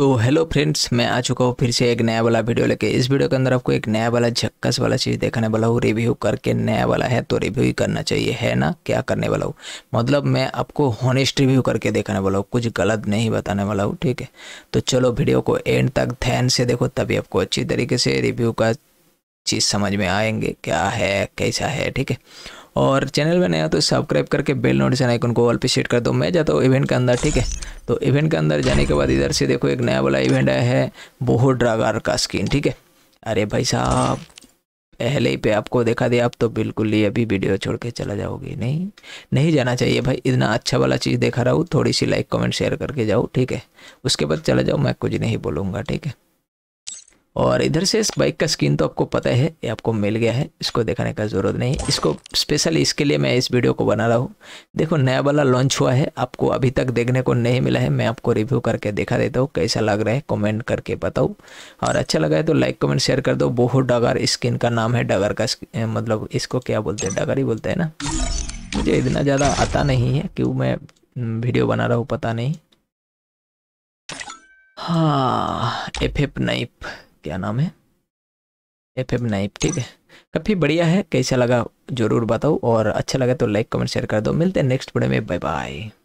तो hello friends, मैं आ चुका हूँ फिर से एक नया वाला वीडियो लेके। इस वीडियो के अंदर आपको एक नया वाला झक्कस वाला चीज़ दिखाने वाला हूँ। रिव्यू करके नया वाला है तो रिव्यू ही करना चाहिए, है ना। क्या करने वाला हूँ मतलब मैं आपको हॉनेस्ट रिव्यू करके दिखाने वाला हूँ, कुछ गलत नहीं बताने वाला हूँ, ठीक है। तो चलो वीडियो को एंड तक ध्यान से देखो, तभी आपको अच्छी तरीके से रिव्यू का चीज़ समझ में आएंगे, क्या है कैसा है, ठीक है। और चैनल में नया तो सब्सक्राइब करके बेल नोटिफिकेशन आइकन को ऑल पे सेट कर दो। मैं जाता हूँ इवेंट के अंदर, ठीक है। तो इवेंट के अंदर जाने के बाद इधर से देखो एक नया वाला इवेंट आया है, बोहो ड्रागर का स्किन, ठीक है। अरे भाई साहब, पहले ही पे आपको देखा दिया, आप तो बिल्कुल ही अभी वीडियो छोड़ के चला जाओगे। नहीं जाना चाहिए भाई, इतना अच्छा वाला चीज़ देखा रहा हूँ। थोड़ी सी लाइक कमेंट शेयर करके जाओ, ठीक है। उसके बाद चला जाओ, मैं कुछ नहीं बोलूँगा, ठीक है। और इधर से इस बाइक का स्किन तो आपको पता है, ये आपको मिल गया है, इसको दिखाने का ज़रूरत नहीं। इसको स्पेशल इसके लिए मैं इस वीडियो को बना रहा हूँ। देखो नया वाला लॉन्च हुआ है, आपको अभी तक देखने को नहीं मिला है। मैं आपको रिव्यू करके दिखा देता हूँ कैसा लग रहा है, कमेंट करके बताओ। और अच्छा लगा है तो लाइक कमेंट शेयर कर दो। बोहो डगर स्किन का नाम है, डगर का मतलब इसको क्या बोलते हैं, डगर ही बोलते हैं ना। मुझे इतना ज़्यादा आता नहीं है, क्यों मैं वीडियो बना रहा हूँ पता नहीं। हाँ, FF नाइफ क्या नाम है, FF नाइफ, ठीक है। काफ़ी बढ़िया है, कैसा लगा ज़रूर बताओ। और अच्छा लगा तो लाइक कमेंट शेयर कर दो। मिलते हैं नेक्स्ट वीडियो में, बाय बाय।